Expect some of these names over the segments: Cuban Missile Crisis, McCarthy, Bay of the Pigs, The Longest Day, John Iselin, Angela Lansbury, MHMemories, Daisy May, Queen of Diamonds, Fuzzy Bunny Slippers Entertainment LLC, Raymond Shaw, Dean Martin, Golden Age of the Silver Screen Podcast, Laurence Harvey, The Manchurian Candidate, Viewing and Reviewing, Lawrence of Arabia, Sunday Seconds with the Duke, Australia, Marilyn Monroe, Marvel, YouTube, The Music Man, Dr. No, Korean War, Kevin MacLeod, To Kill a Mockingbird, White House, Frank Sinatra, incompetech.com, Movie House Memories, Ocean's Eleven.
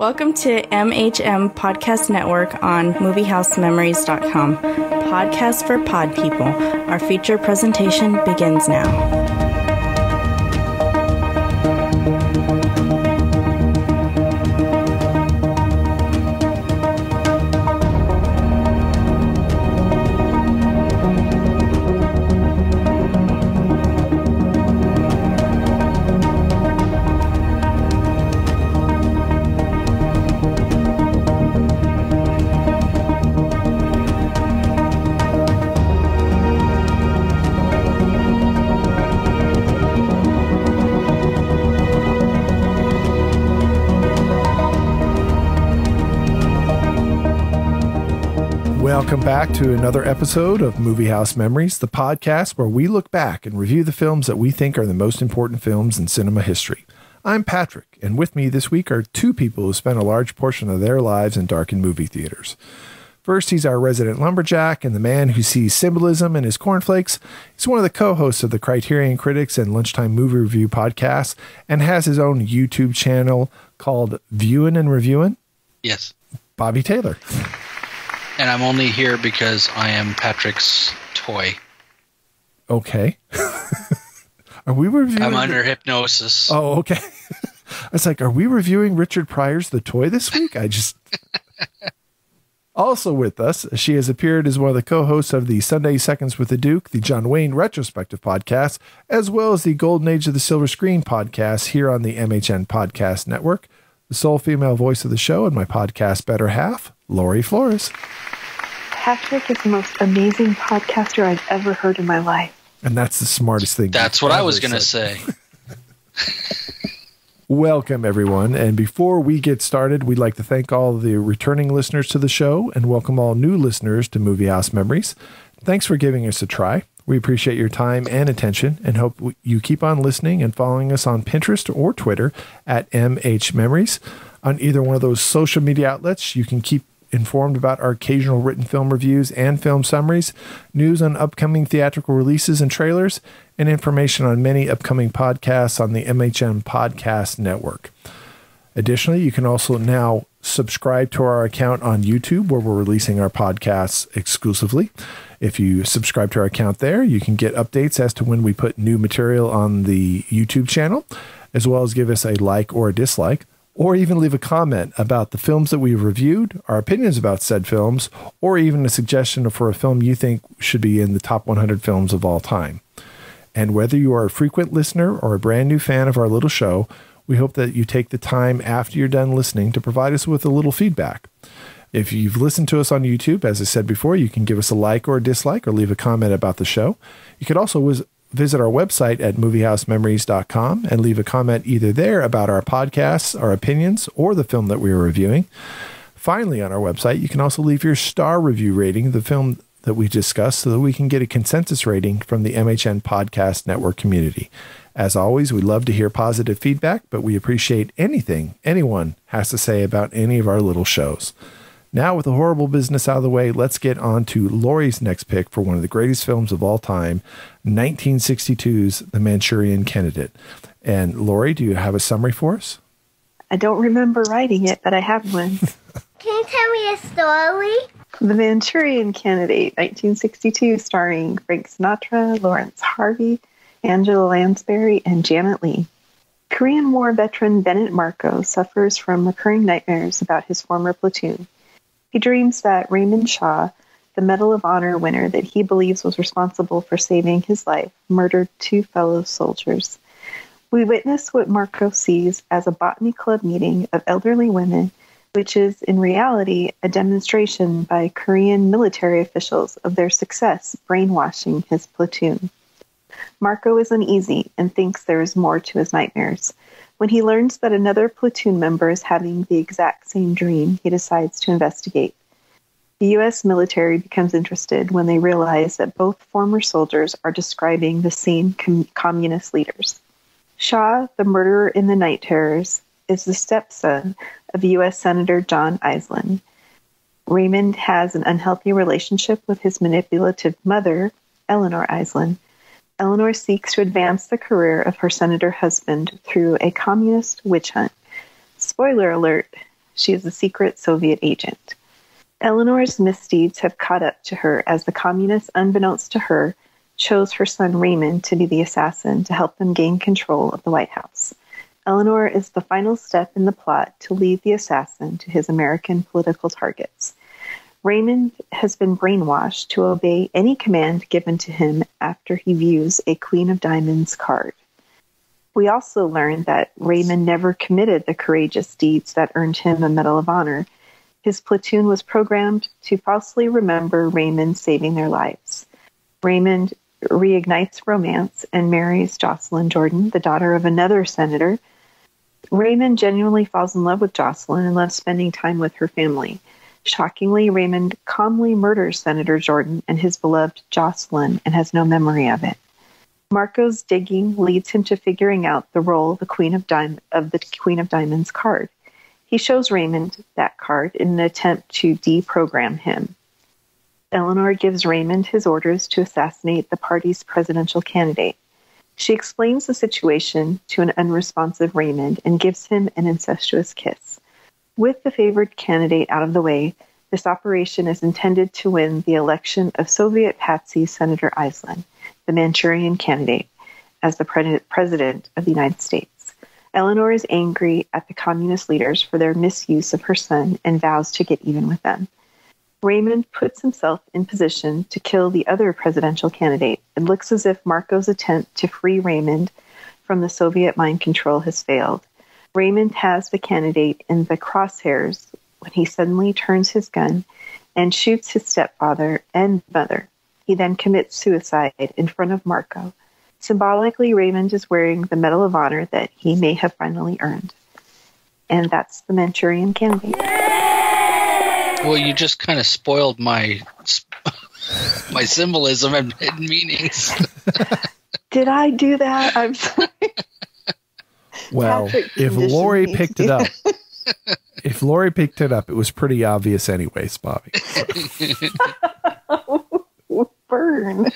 Welcome to MHM Podcast Network on MovieHouseMemories.com. Podcast for pod people. Our feature presentation begins now. Welcome back to another episode of Movie House Memories, the podcast where we look back and review the films that we think are the most important films in cinema history. I'm Patrick, and with me this week are two people who spent a large portion of their lives in darkened movie theaters. First, he's our resident lumberjack and the man who sees symbolism in his cornflakes. He's one of the co-hosts of the Criterion Critics and Lunchtime Movie Review podcast and has his own YouTube channel called Viewing and Reviewing. Yes. Bobby Taylor. And I'm only here because I am Patrick's toy. Okay. Are we reviewing? I'm under hypnosis. Oh, okay. I was like, are we reviewing Richard Pryor's The Toy this week? I just. Also with us, she has appeared as one of the co-hosts of the Sunday Seconds with the Duke, the John Wayne Retrospective Podcast, as well as the Golden Age of the Silver Screen Podcast here on the MHM Podcast Network. The sole female voice of the show and my podcast better half, Lori Flores. Patrick is the most amazing podcaster I've ever heard in my life. And that's the smartest thing. That's what I was going to say. Welcome, everyone. And before we get started, we'd like to thank all of the returning listeners to the show and welcome all new listeners to Movie House Memories. Thanks for giving us a try. We appreciate your time and attention and hope you keep on listening and following us on Pinterest or Twitter at MHMemories. On either one of those social media outlets, you can keep informed about our occasional written film reviews and film summaries, news on upcoming theatrical releases and trailers, and information on many upcoming podcasts on the MHM Podcast Network. Additionally, you can also now subscribe to our account on YouTube where we're releasing our podcasts exclusively. If you subscribe to our account there, you can get updates as to when we put new material on the YouTube channel, as well as give us a like or a dislike, or even leave a comment about the films that we've reviewed, our opinions about said films, or even a suggestion for a film you think should be in the top 100 films of all time. And whether you are a frequent listener or a brand new fan of our little show, we hope that you take the time after you're done listening to provide us with a little feedback. If you've listened to us on YouTube, as I said before, you can give us a like or a dislike or leave a comment about the show. You could also visit our website at MovieHouseMemories.com and leave a comment either there about our podcasts, our opinions, or the film that we are reviewing. Finally, on our website, you can also leave your star review rating of the film that we discussed so that we can get a consensus rating from the MHN Podcast Network community. As always, we love to hear positive feedback, but we appreciate anything anyone has to say about any of our little shows. Now, with the horrible business out of the way, let's get on to Lori's next pick for one of the greatest films of all time, 1962's The Manchurian Candidate. And Lori, do you have a summary for us? I don't remember writing it, but I have one. Can you tell me a story? The Manchurian Candidate, 1962, starring Frank Sinatra, Laurence Harvey, Angela Lansbury, and Janet Lee. Korean War veteran Bennett Marco suffers from recurring nightmares about his former platoon. He dreams that Raymond Shaw, the Medal of Honor winner that he believes was responsible for saving his life, murdered two fellow soldiers. We witness what Marco sees as a botany club meeting of elderly women, which is in reality a demonstration by Korean military officials of their success brainwashing his platoon. Marco is uneasy and thinks there is more to his nightmares. When he learns that another platoon member is having the exact same dream, he decides to investigate. The U.S. military becomes interested when they realize that both former soldiers are describing the same communist leaders. Shaw, the murderer in the Night Terrors, is the stepson of U.S. Senator John Iselin. Raymond has an unhealthy relationship with his manipulative mother, Eleanor Iselin. Eleanor seeks to advance the career of her senator husband through a communist witch hunt. Spoiler alert, she is a secret Soviet agent. Eleanor's misdeeds have caught up to her as the communists, unbeknownst to her, chose her son Raymond to be the assassin to help them gain control of the White House. Eleanor is the final step in the plot to lead the assassin to his American political targets. Raymond has been brainwashed to obey any command given to him after he views a Queen of Diamonds card. We also learn that Raymond never committed the courageous deeds that earned him a Medal of Honor. His platoon was programmed to falsely remember Raymond saving their lives. Raymond reignites romance and marries Jocelyn Jordan, the daughter of another senator. Raymond genuinely falls in love with Jocelyn and loves spending time with her family. Shockingly, Raymond calmly murders Senator Jordan and his beloved Jocelyn and has no memory of it. Marco's digging leads him to figuring out the role of the Queen of Diamonds card. He shows Raymond that card in an attempt to deprogram him. Eleanor gives Raymond his orders to assassinate the party's presidential candidate. She explains the situation to an unresponsive Raymond and gives him an incestuous kiss. With the favored candidate out of the way, this operation is intended to win the election of Soviet patsy Senator Iselin, the Manchurian Candidate, as the President of the United States. Eleanor is angry at the communist leaders for their misuse of her son and vows to get even with them. Raymond puts himself in position to kill the other presidential candidate. It looks as if Marco's attempt to free Raymond from the Soviet mind control has failed. Raymond has the candidate in the crosshairs when he suddenly turns his gun and shoots his stepfather and mother. He then commits suicide in front of Marco. Symbolically, Raymond is wearing the Medal of Honor that he may have finally earned. And that's The Manchurian Candidate. Well, you just kind of spoiled my symbolism and meanings. Did I do that? I'm sorry. Well, if Lori picked it up, it was pretty obvious anyways, Bobby. So. Burn.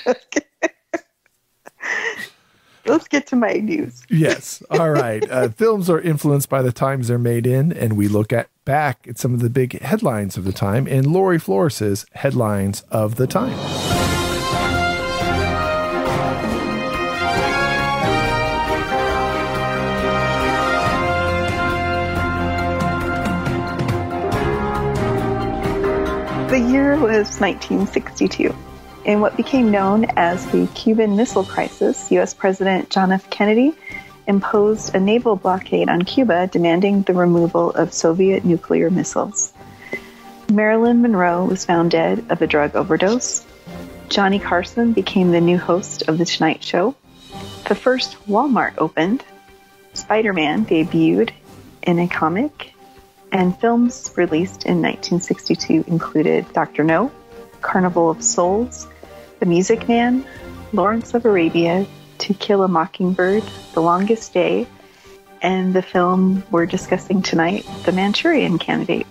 Let's get to my news. Yes. All right. Films are influenced by the times they're made in, and we look back at some of the big headlines of the time in Lori Flores' Headlines of the Time. The year was 1962. In what became known as the Cuban Missile Crisis, U.S. President John F. Kennedy imposed a naval blockade on Cuba, demanding the removal of Soviet nuclear missiles. Marilyn Monroe was found dead of a drug overdose. Johnny Carson became the new host of The Tonight Show. The first Walmart opened. Spider-Man debuted in a comic. And films released in 1962 included Dr. No, Carnival of Souls, The Music Man, Lawrence of Arabia, To Kill a Mockingbird, The Longest Day, and the film we're discussing tonight, The Manchurian Candidate.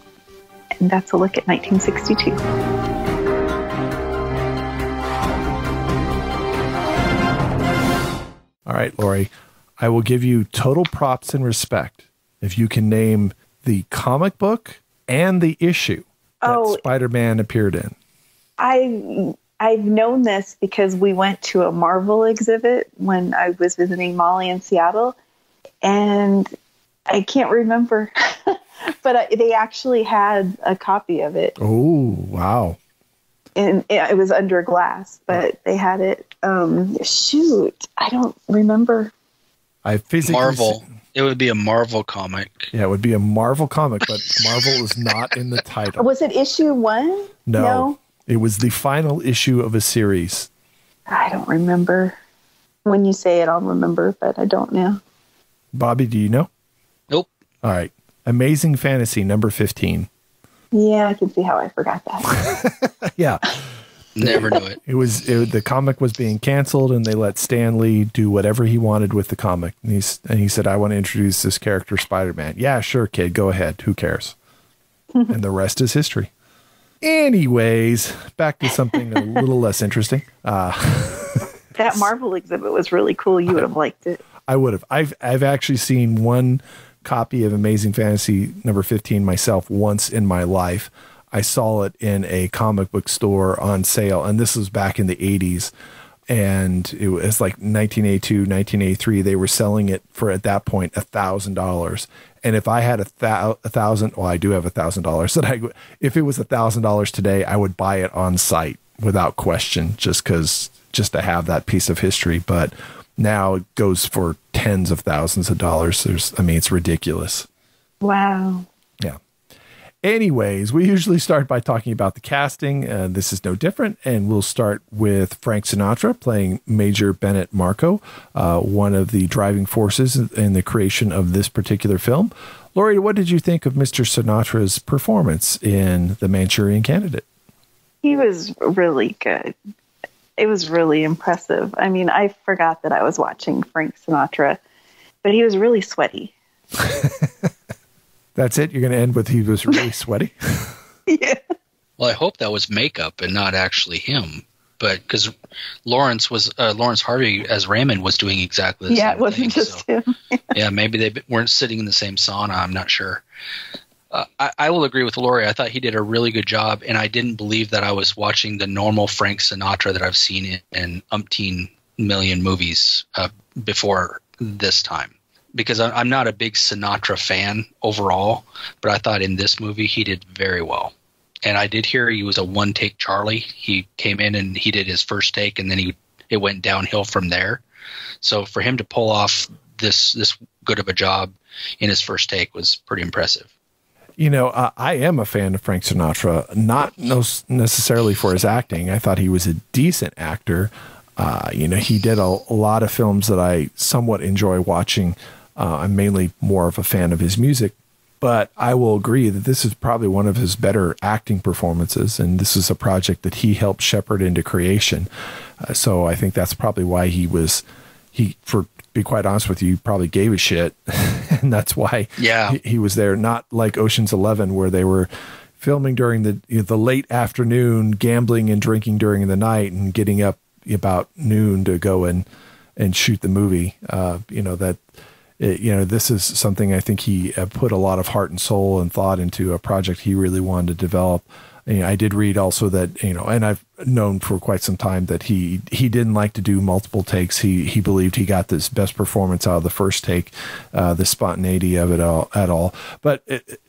And that's a look at 1962. All right, Lori, I will give you total props and respect if you can name the comic book and the issue that Spider-Man appeared in. I've known this because we went to a Marvel exhibit when I was visiting Molly in Seattle, and I can't remember, but they actually had a copy of it. Oh, wow. And it was under glass, but they had it. Shoot, I don't remember. Marvel. It would be a Marvel comic. Yeah, it would be a Marvel comic, but Marvel is not in the title. Was it issue one? No. It was the final issue of a series. I don't remember. When you say it, I'll remember, but I don't know. Bobby, do you know? Nope. All right. Amazing Fantasy, number 15. Yeah, I can see how I forgot that. Yeah. Never knew it. The comic was being canceled, and they let Stan Lee do whatever he wanted with the comic. And he said, I want to introduce this character, Spider-Man. Yeah, sure, kid. Go ahead. Who cares? And the rest is history. Anyways, back to something a little less interesting. That Marvel exhibit was really cool. You would have liked it. I would have. I've actually seen one copy of Amazing Fantasy number 15 myself once in my life. I saw it in a comic book store on sale, and this was back in the 80s. And it was like 1982, 1983. They were selling it for, at that point, $1,000. And if I had $1,000, well, I do have $1,000. That I, if it was $1,000 today, I would buy it on site without question, just because, just to have that piece of history. But now it goes for tens of thousands of dollars. There's, I mean, it's ridiculous. Wow. Yeah. Anyways, we usually start by talking about the casting. This is no different. And we'll start with Frank Sinatra playing Major Bennett Marco, one of the driving forces in the creation of this particular film. Lori, what did you think of Mr. Sinatra's performance in The Manchurian Candidate? He was really good. It was really impressive. I mean, I forgot that I was watching Frank Sinatra, but he was really sweaty. That's it? You're going to end with he was really sweaty? Yeah. Well, I hope that was makeup and not actually him. But because Laurence Harvey as Raymond was doing exactly the same thing. Yeah, it wasn't just him. Yeah, maybe they weren't sitting in the same sauna. I'm not sure. I will agree with Lori. I thought he did a really good job, and I didn't believe that I was watching the normal Frank Sinatra that I've seen in umpteen million movies before this time. Because I'm not a big Sinatra fan overall, but I thought in this movie he did very well. And I did hear he was a one-take Charlie. He came in and he did his first take, and then it went downhill from there. So for him to pull off this good of a job in his first take was pretty impressive. You know, I am a fan of Frank Sinatra, not necessarily for his acting. I thought he was a decent actor. You know, he did a lot of films that I somewhat enjoy watching. I'm mainly more of a fan of his music, but I will agree that this is probably one of his better acting performances, and this is a project that he helped shepherd into creation. So I think that's probably why for be quite honest with you, probably gave a shit, and that's why he was there. Not like Ocean's 11, where they were filming during the late afternoon, gambling and drinking during the night, and getting up about noon to go and shoot the movie. This is something I think he put a lot of heart and soul and thought into, a project he really wanted to develop. And I did read also that, you know, and I've known for quite some time that he didn't like to do multiple takes. He believed he got this best performance out of the first take, the spontaneity of it all at all. But it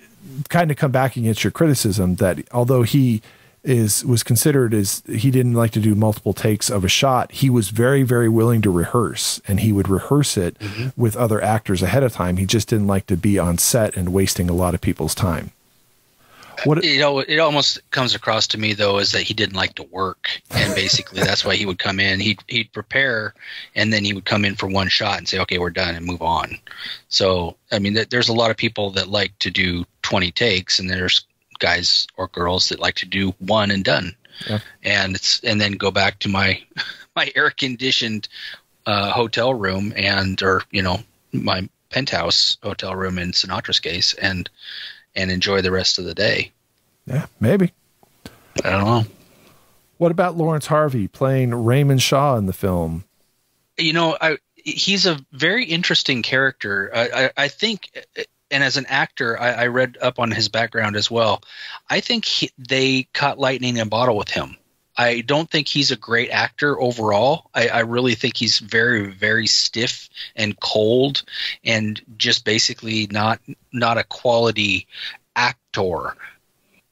kind of come back against your criticism that although he was considered as he didn't like to do multiple takes of a shot, he was very, very willing to rehearse, and he would rehearse it with other actors ahead of time. He just didn't like to be on set and wasting a lot of people's time. It almost comes across to me, though, is that he didn't like to work. And basically that's why he would come in. He'd prepare, and then he would come in for one shot and say, okay, we're done, and move on. So, I mean, there's a lot of people that like to do 20 takes, and there's guys or girls that like to do one and done. Yeah. And then go back to my air conditioned hotel room or my penthouse hotel room in Sinatra's case and enjoy the rest of the day. Yeah, maybe. I don't know. What about Laurence Harvey playing Raymond Shaw in the film? You know, he's a very interesting character. I think, and as an actor, I read up on his background as well. I think they caught lightning in a bottle with him. I don't think he's a great actor overall. I really think he's very, very stiff and cold, and just basically not a quality actor.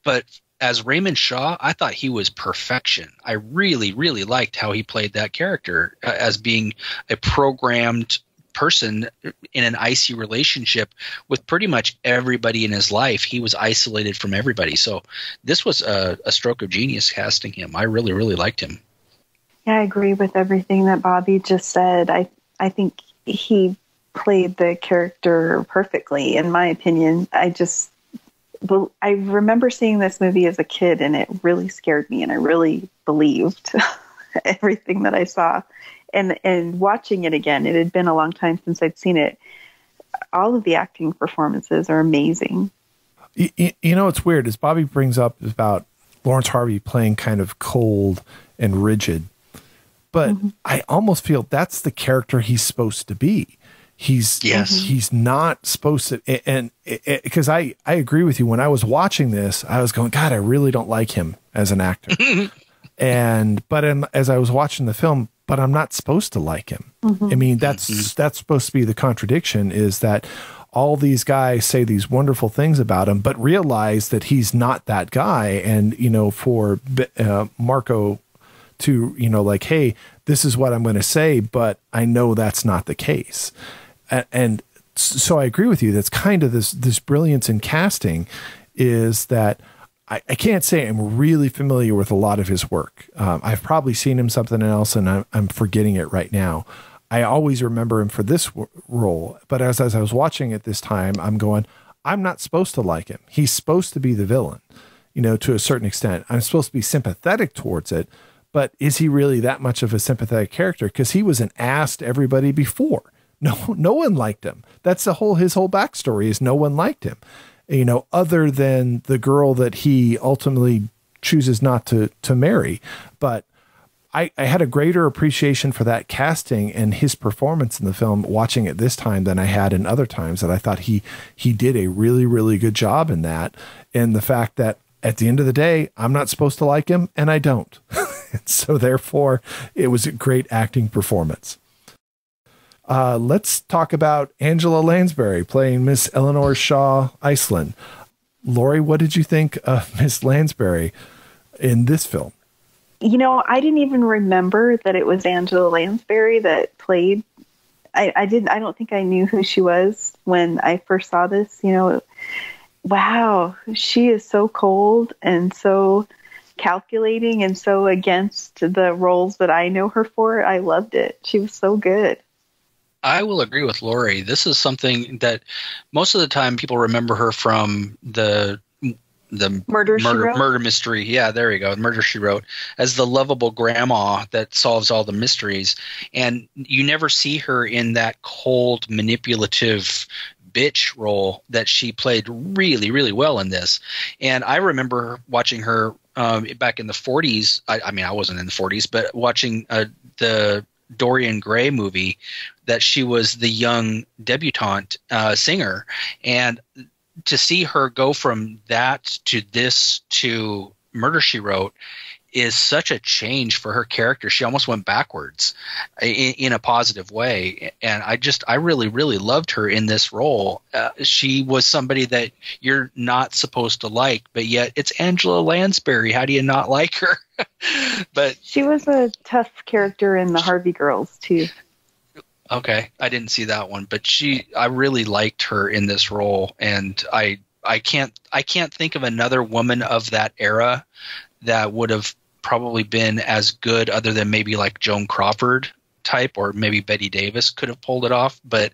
But as Raymond Shaw, I thought he was perfection. I really, really liked how he played that character as being a programmed person in an icy relationship with pretty much everybody in his life. He was isolated from everybody. So this was a stroke of genius casting him. I really, really liked him. Yeah, I agree with everything that Bobby just said. I think he played the character perfectly, in my opinion. I remember seeing this movie as a kid, and it really scared me, and I really believed everything that I saw. And watching it again, it had been a long time since I'd seen it. All of the acting performances are amazing. You know, it's weird, as Bobby brings up about Laurence Harvey playing kind of cold and rigid, but I almost feel that's the character he's supposed to be. He's not supposed to. And because I agree with you, when I was watching this, I was going, God, I really don't like him as an actor. But as I was watching the film, but I'm not supposed to like him. Mm-hmm. I mean, that's supposed to be the contradiction, is that all these guys say these wonderful things about him, but realize that he's not that guy. And, you know, for Marco to, you know, like, hey, this is what I'm going to say, but I know that's not the case. And so I agree with you. That's kind of this brilliance in casting, is that I can't say I'm really familiar with a lot of his work. I've probably seen him something else, and I'm forgetting it right now. I always remember him for this role, but as I was watching it this time, I'm going, I'm not supposed to like him. He's supposed to be the villain, you know, to a certain extent. I'm supposed to be sympathetic towards it, but is he really that much of a sympathetic character? Because he was an ass to everybody before. No one liked him. That's his whole backstory, is no one liked him, you know, other than the girl that he ultimately chooses not to marry. But I had a greater appreciation for that casting and his performance in the film watching it this time than I had in other times, that I thought he did a really, really good job in that. And the fact that at the end of the day, I'm not supposed to like him, and I don't. So therefore, it was a great acting performance. Let's talk about Angela Lansbury playing Miss Eleanor Shaw Iselin. Lori, what did you think of Miss Lansbury in this film? You know, I didn't even remember that it was Angela Lansbury that played. I don't think I knew who she was when I first saw this. You know, wow, she is so cold and so calculating and so against the roles that I know her for. I loved it. She was so good. I will agree with Lori. This is something that most of the time people remember her from the murder mystery. Yeah, there you go. Murder She Wrote, as the lovable grandma that solves all the mysteries. And you never see her in that cold, manipulative bitch role that she played really, really well in this. And I remember watching her back in the 40s. I mean, I wasn't in the 40s, but watching the Dorian Gray movie, that she was the young debutante singer. And to see her go from that to this to Murder, She Wrote is such a change for her character. She almost went backwards in a positive way. And I really, really loved her in this role. She was somebody that you're not supposed to like, but yet it's Angela Lansbury. How do you not like her? But she was a tough character in the Harvey Girls too. Okay, I didn't see that one, but I really liked her in this role, and I can't think of another woman of that era that would have probably been as good, other than maybe like Joan Crawford type, or maybe Betty Davis could have pulled it off. But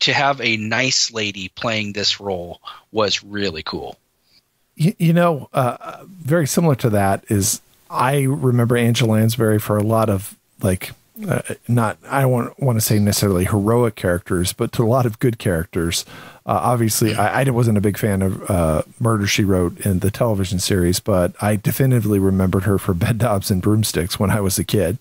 to have a nice lady playing this role was really cool. You know, very similar to that is, I remember Angela Lansbury for a lot of, like, I don't want to say necessarily heroic characters, but to a lot of good characters. Obviously, I wasn't a big fan of Murder, She Wrote in the television series, but I definitively remembered her for Bed, Dogs, and Broomsticks when I was a kid.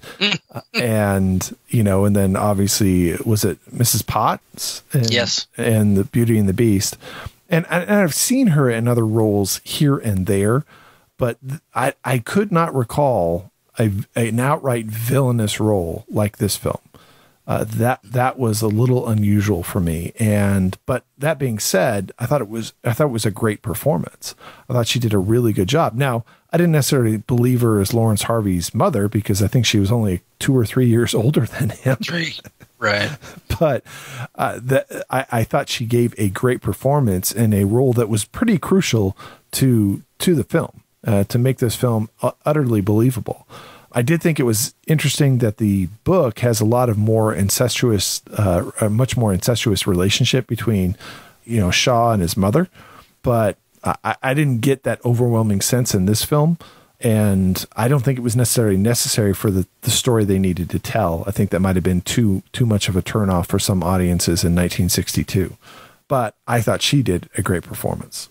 And, you know, and then obviously, was it Mrs. Potts? And the Beauty and the Beast. And I've seen her in other roles here and there, but I could not recall an outright villainous role like this film. That was a little unusual for me. But that being said, I thought it was a great performance. I thought she did a really good job. Now, I didn't necessarily believe her as Laurence Harvey's mother, because I think she was only 2 or 3 years older than him. 3, right? But I thought she gave a great performance in a role that was pretty crucial to the film. To make this film utterly believable. I did think it was interesting that the book has a lot of more incestuous, a much more incestuous relationship between, you know, Shaw and his mother, but I didn't get that overwhelming sense in this film. And I don't think it was necessarily necessary for the story they needed to tell. I think that might've been too much of a turnoff for some audiences in 1962, but I thought she did a great performance.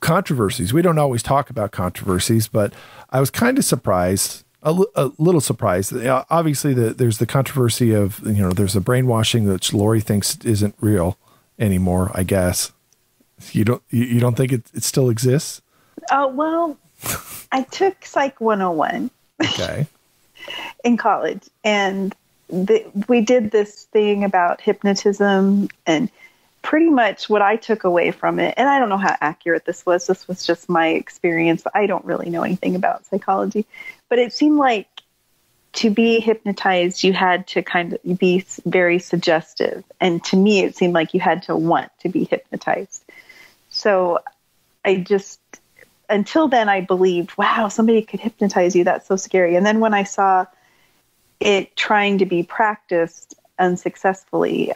Controversies. We don't always talk about controversies, but I was kind of surprised a little surprised. Obviously, there's the controversy of, there's a brainwashing which Lori thinks isn't real anymore, I guess. You don't think it still exists? Oh, well, I took Psych 101 okay. in college, and we did this thing about hypnotism, and pretty much what I took away from it, and I don't know how accurate this was. This was just my experience. I don't really know anything about psychology, but it seemed like to be hypnotized, you had to kind of be very suggestive. And to me, it seemed like you had to want to be hypnotized. So I just, until then I believed, wow, somebody could hypnotize you. That's so scary. And then when I saw it trying to be practiced unsuccessfully,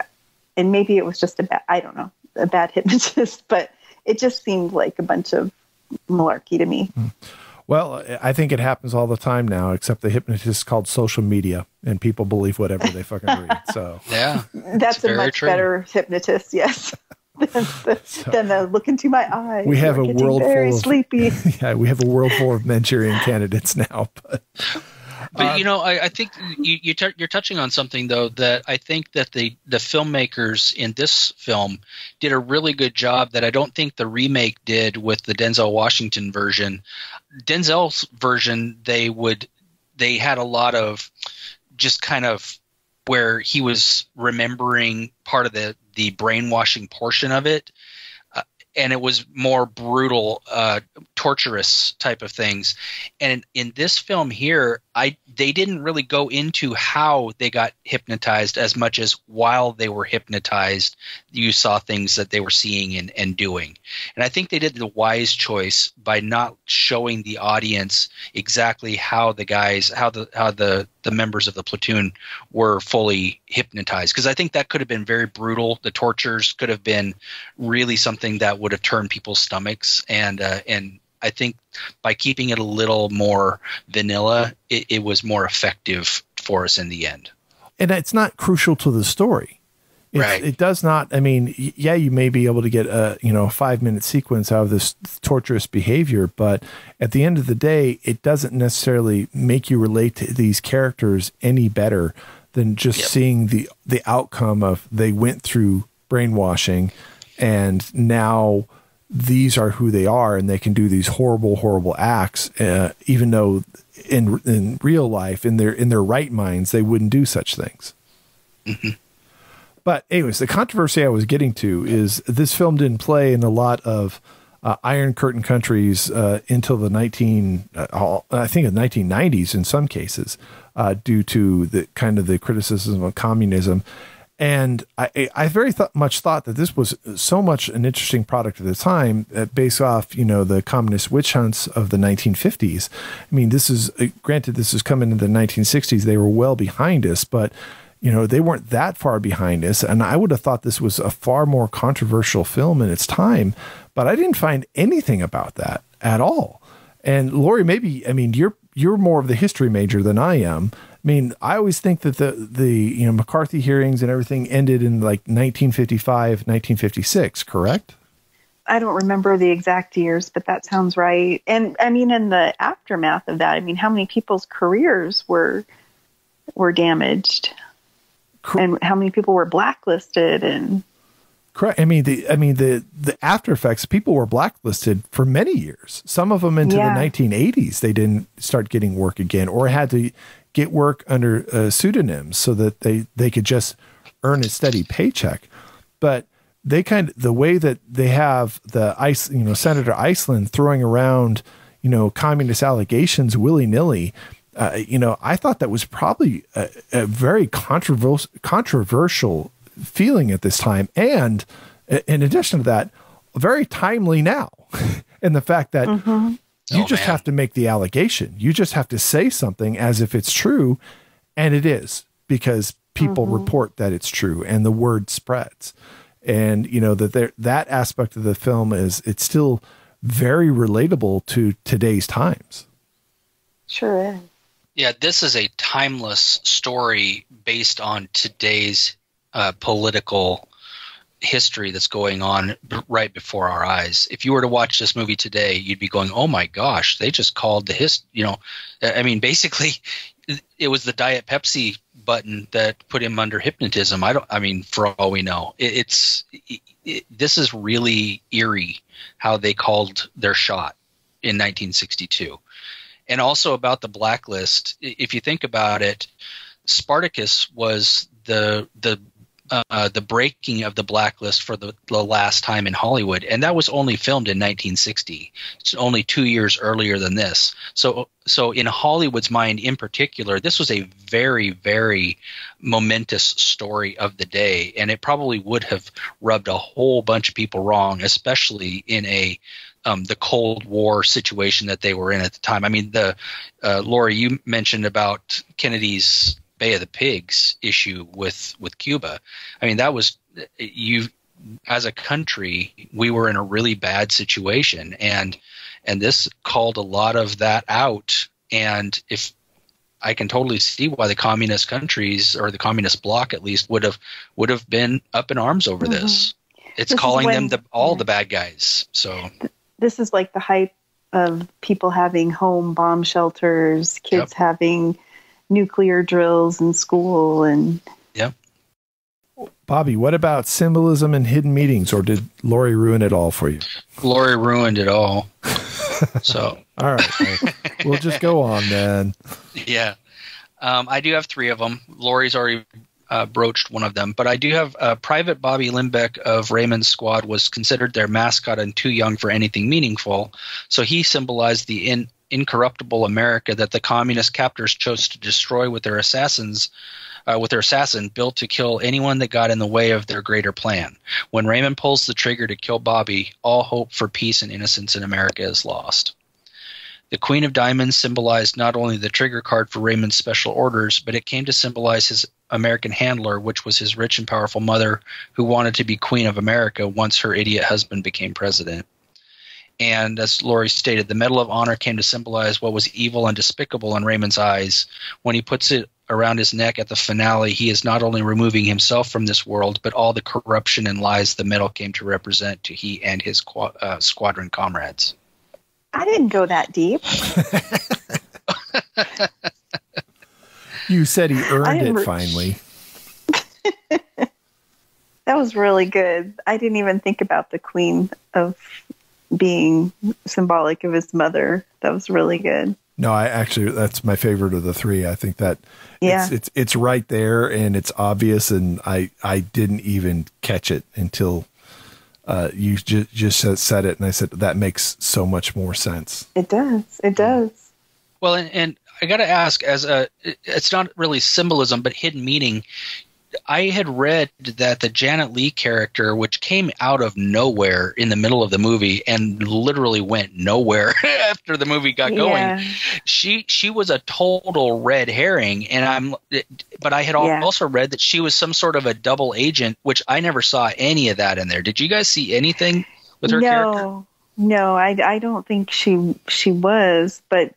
and maybe it was just a bad, I don't know, a bad hypnotist, but it just seemed like a bunch of malarkey to me. Well, I think it happens all the time now, except the hypnotist is called social media, and people believe whatever they fucking read. So yeah, that's a much better hypnotist, yes, than the look into my eyes. We have a world full of sleepy. Yeah, we have a world full of Manchurian candidates now, but. But, I think you're touching on something, though, that I think that the filmmakers in this film did a really good job that I don't think the remake did with the Denzel Washington version. Denzel's version, they had a lot of just kind of where he was remembering part of the brainwashing portion of it. And it was more brutal, torturous type of things. And in this film here, they didn't really go into how they got hypnotized as much as while they were hypnotized, you saw things that they were seeing and doing. And I think they did the wise choice by not showing the audience exactly how the guys, how the members of the platoon were fully hypnotized, because I think that could have been very brutal. The tortures could have been really something that would have turned people's stomachs, and I think by keeping it a little more vanilla, it was more effective for us in the end. And it's not crucial to the story. Right. It does not. I mean, yeah, you may be able to get a 5-minute sequence out of this torturous behavior, but at the end of the day, it doesn't necessarily make you relate to these characters any better than just yep. seeing the outcome of they went through brainwashing, and now these are who they are, and they can do these horrible, horrible acts, even though in real life, in their right minds, they wouldn't do such things. Mm-hmm. But anyways, the controversy I was getting to is this film didn't play in a lot of Iron Curtain countries until the I think the 1990s in some cases, due to the kind of the criticism of communism. And I very much thought that this was so much an interesting product at the time, based off the communist witch hunts of the 1950s. I mean, this is granted this is coming into the 1960s; they were well behind us, but. They weren't that far behind us, and I would have thought this was a far more controversial film in its time, but I didn't find anything about that at all. And Lori, maybe, I mean, you're more of the history major than I am. I mean, I always think that the McCarthy hearings and everything ended in like 1955, 1956, correct? I don't remember the exact years, but that sounds right. And I mean, in the aftermath of that, I mean, how many people's careers were damaged? And how many people were blacklisted and correct. I mean, the after effects, people were blacklisted for many years, some of them into yeah. the 1980s. They didn't start getting work again, or had to get work under pseudonyms so that they could just earn a steady paycheck. But they the way that they have the Senator Iselin throwing around, communist allegations willy-nilly, I thought that was probably a very controversial feeling at this time. And in addition to that, very timely now. And the fact that mm-hmm. you just have to make the allegation. You just have to say something as if it's true. And it is, because people mm-hmm. report that it's true and the word spreads. And, that aspect of the film it's still very relatable to today's times. Sure is. Yeah, this is a timeless story based on today's political history that's going on right before our eyes. If you were to watch this movie today, you'd be going, oh my gosh, they just called the you know, I mean, basically it was the Diet Pepsi button that put him under hypnotism. I mean, for all we know, this is really eerie how they called their shot in 1962. And also about the blacklist, if you think about it, Spartacus was the breaking of the blacklist for the last time in Hollywood, and that was only filmed in 1960. It's only 2 years earlier than this. So in Hollywood's mind in particular, this was a very, very momentous story of the day, and it probably would have rubbed a whole bunch of people wrong, especially in the Cold War situation that they were in at the time. I mean, Lori, you mentioned about Kennedy's Bay of the Pigs issue with Cuba. I mean, that was – as a country, we were in a really bad situation, and this called a lot of that out. And if I can totally see why the communist countries, or the communist bloc at least, would have been up in arms over this. It's calling them all the bad guys. So this is like the hype of people having home bomb shelters, kids having – nuclear drills in school. And yeah, Bobby, what about symbolism and hidden meanings, or did Lori ruin it all for you? Lori ruined it all. So all right, we'll just go on then. Yeah, I do have three of them. Lori's already broached one of them, but I do have Private Bobby Limbeck of Raymond's squad was considered their mascot and too young for anything meaningful, so he symbolized the incorruptible America that the communist captors chose to destroy with their assassin built to kill anyone that got in the way of their greater plan. When Raymond pulls the trigger to kill Bobby, all hope for peace and innocence in America is lost. The Queen of Diamonds symbolized not only the trigger card for Raymond's special orders, but it came to symbolize his American handler, which was his rich and powerful mother, who wanted to be Queen of America once her idiot husband became president. And as Lori stated, the Medal of Honor came to symbolize what was evil and despicable in Raymond's eyes. When he puts it around his neck at the finale, he is not only removing himself from this world, but all the corruption and lies the medal came to represent to he and his squadron comrades. I didn't go that deep. You said he earned it finally. That was really good. I didn't even think about the Queen of being symbolic of his mother. That was really good. No, I actually, that's my favorite of the three. I think that it's right there and it's obvious. And I didn't even catch it until you just said it. And I said, that makes so much more sense. It does. It does. Well, and I got to ask, it's not really symbolism, but hidden meaning. I had read that the Janet Lee character, which came out of nowhere in the middle of the movie and literally went nowhere after the movie got going, she was a total red herring. And but I had also read that she was some sort of a double agent, which I never saw any of that in there. Did you guys see anything with her character? No, I don't think she was, but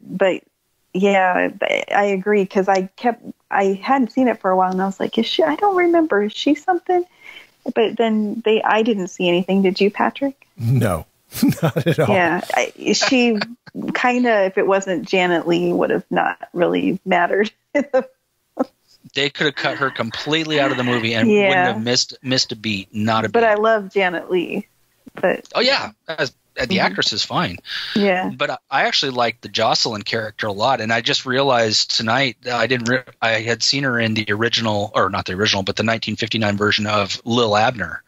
yeah, I agree, because I hadn't seen it for a while, and I was like, I don't remember. Is she something? But then I didn't see anything. Did you, Patrick? No, not at all. Yeah, she kind of, if it wasn't Janet Lee, would have not really mattered. They could have cut her completely out of the movie and wouldn't have missed a beat. Not a beat. But I love Janet Lee. But oh yeah. The actress is fine. Yeah. But I actually liked the Jocelyn character a lot. And I just realized tonight that I had seen her in the original, or not the original, but the 1959 version of Lil Abner.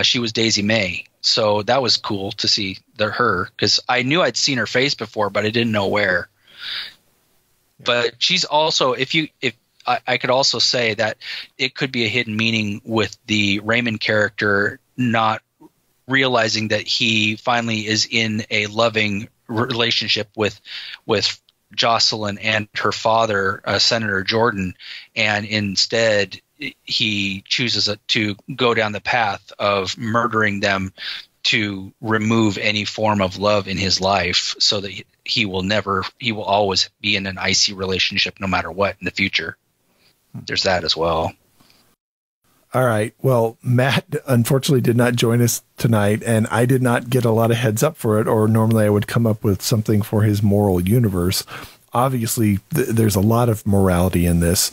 She was Daisy May. So that was cool to see her, because I knew I'd seen her face before, but I didn't know where. But she's also, I could also say that it could be a hidden meaning with the Raymond character not realizing that he finally is in a loving relationship with Jocelyn and her father, Senator Jordan, and instead he chooses to go down the path of murdering them to remove any form of love in his life, so that he will always be in an icy relationship no matter what in the future. There's that as well. All right. Well, Matt unfortunately did not join us tonight, and I did not get a lot of heads up for it, or normally I would come up with something for his moral universe. Obviously, there's a lot of morality in this.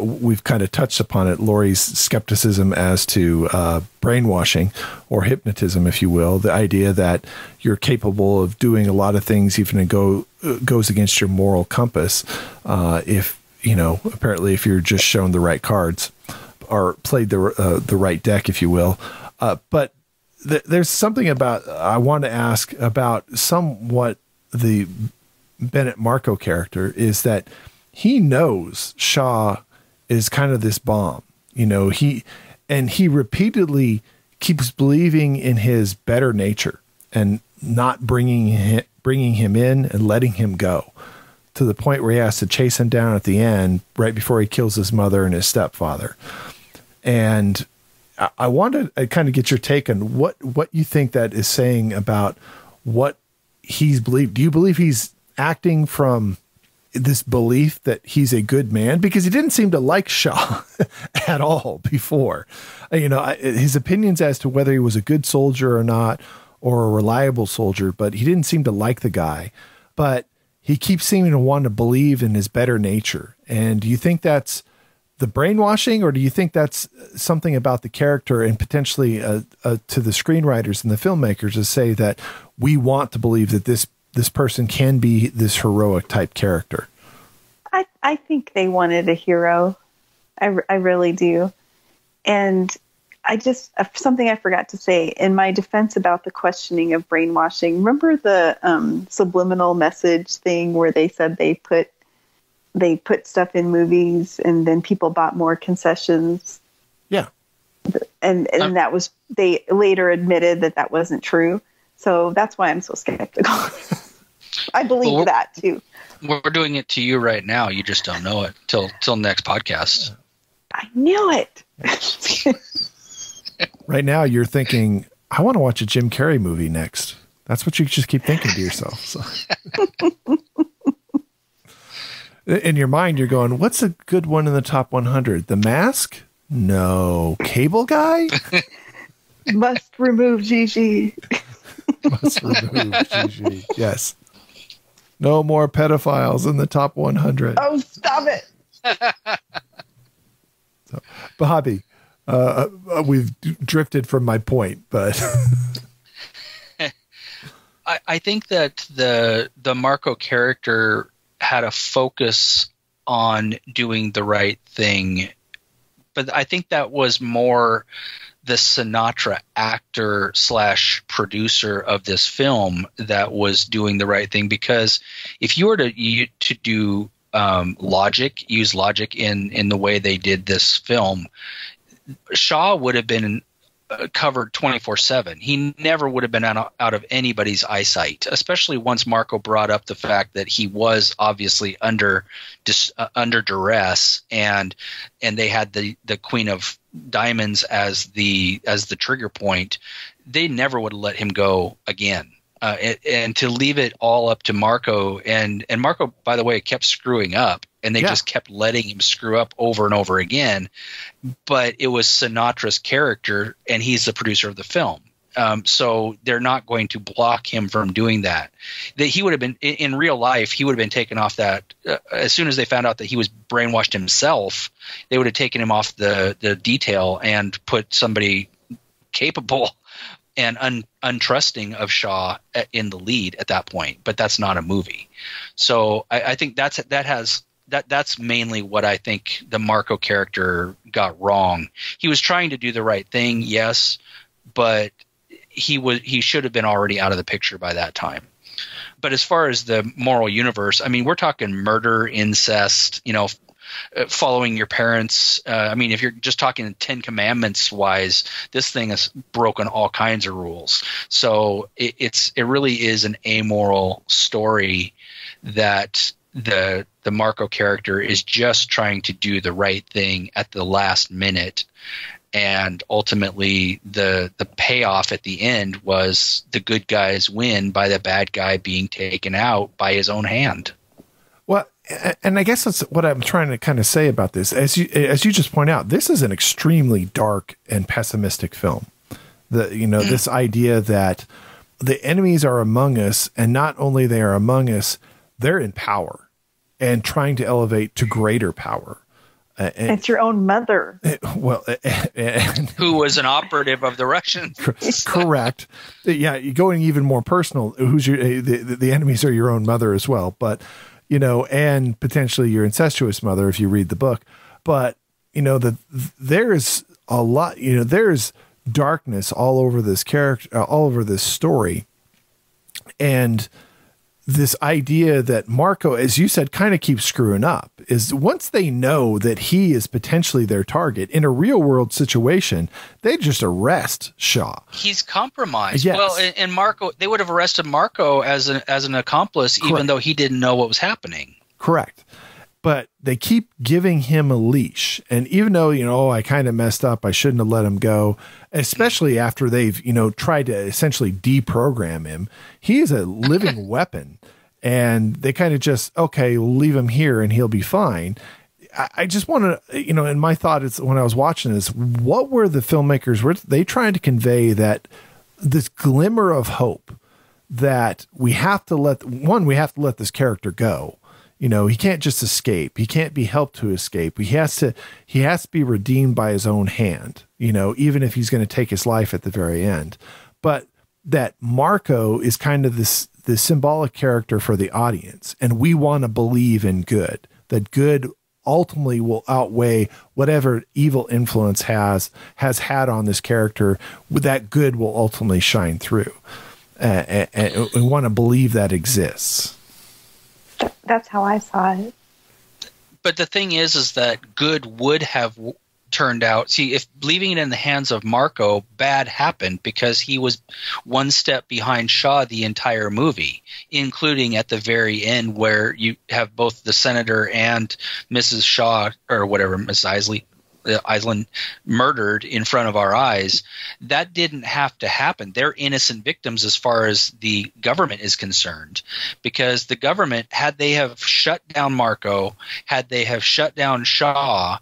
We've kind of touched upon it. Lori's skepticism as to brainwashing or hypnotism, if you will, the idea that you're capable of doing a lot of things, even it goes against your moral compass. If, you know, apparently if you're just shown the right cards or played the right deck, if you will. But there's something about, I want to ask about somewhat the Bennett Marco character, is that he knows Shaw is kind of this bomb, you know, he repeatedly keeps believing in his better nature and not bringing him in and letting him go, to the point where he has to chase him down at the end, right before he kills his mother and his stepfather. And I wanted to kind of get your take on what you think that is saying about what he's believed. Do you believe he's acting from this belief that he's a good man? Because he didn't seem to like Shaw at all before, you know, his opinions as to whether he was a good soldier or not, or a reliable soldier, but he didn't seem to like the guy, but he keeps seeming to want to believe in his better nature. And do you think that's the brainwashing, or do you think that's something about the character, and potentially to the screenwriters and the filmmakers to say that we want to believe that this person can be this heroic type character? I think they wanted a hero. I really do. And I just, something I forgot to say in my defense about the questioning of brainwashing, remember the subliminal message thing where they said they put stuff in movies and then people bought more concessions? Yeah. And that was, they later admitted that that wasn't true. So that's why I'm so skeptical. I believe that too. We're doing it to you right now. You just don't know it till next podcast. I knew it. Right now you're thinking, I want to watch a Jim Carrey movie next. That's what you just keep thinking to yourself. So. In your mind, you're going, what's a good one in the top 100? The Mask? No. Cable Guy? Must remove Gigi. Must remove Gigi. Yes. No more pedophiles in the top 100. Oh, stop it. So, Bobby, we've drifted from my point, but I think that the Marco character had a focus on doing the right thing, but I think that was more the Sinatra actor / producer of this film that was doing the right thing. Because if you were to do logic, use logic in the way they did this film, Shaw would have been covered 24/7. He never would have been out of anybody's eyesight, especially once Marco brought up the fact that he was obviously under duress, and they had the Queen of Diamonds as the trigger point. They never would have let him go again. And to leave it all up to Marco, and Marco, by the way, kept screwing up, and they just kept letting him screw up over and over again. But it was Sinatra's character, and he's the producer of the film. So they're not going to block him from doing that. He would have been, in real life, he would have been taken off that. As soon as they found out that he was brainwashed himself, they would have taken him off the detail and put somebody capable and untrusting of Shaw in the lead at that point. But that's not a movie. So I think that's mainly what I think the Marco character got wrong. He was trying to do the right thing, yes, but he should have been already out of the picture by that time. But as far as the moral universe, I mean, we're talking murder, incest, you know, following your parents. I mean, if you're just talking 10 Commandments wise, this thing has broken all kinds of rules. So it really is an amoral story that the Marco character is just trying to do the right thing at the last minute. And ultimately the payoff at the end was the good guys win by the bad guy being taken out by his own hand. Well, And I guess that's what I'm trying to kind of say about this. As you just point out, this is an extremely dark and pessimistic film. This idea that the enemies are among us, and not only they are among us, they're in power and trying to elevate to greater power. And it's your own mother. Who was an operative of the Russians. Correct. Yeah. Going even more personal, the enemies are your own mother as well, but, you know, and potentially your incestuous mother, if you read the book, but you know, there is a lot, you know, there's darkness all over this character, all over this story. And this idea that Marco, as you said, kind of keeps screwing up is once they know that he is potentially their target in a real world situation, they just arrest Shaw. He's compromised. Yes. Well, and Marco, they would have arrested Marco as an accomplice, correct, even though he didn't know what was happening. Correct. But they keep giving him a leash. And even though, you know, oh, I kind of messed up, I shouldn't have let him go, especially after they've, you know, tried to essentially deprogram him. He is a living weapon, and they kind of just, okay, we'll leave him here and he'll be fine. I just want to, you know, in my thought is when I was watching this, what were the filmmakers, were they trying to convey that this glimmer of hope that we have to let, one, we have to let this character go. You know, he can't just escape. He can't be helped to escape. He has to be redeemed by his own hand, you know, even if he's going to take his life at the very end. But that Marco is kind of this symbolic character for the audience. And we want to believe in good, that good ultimately will outweigh whatever evil influence has had on this character, that good will ultimately shine through. And we want to believe that exists. That's how I saw it. But the thing is that good would have turned out. See, if leaving it in the hands of Marco, bad happened because he was one step behind Shaw the entire movie, including at the very end where you have both the senator and Mrs. Shaw or whatever, Mrs. Iselin, murdered in front of our eyes. That didn't have to happen. They're innocent victims as far as the government is concerned, because the government, had they have shut down Marco, had they have shut down Shaw,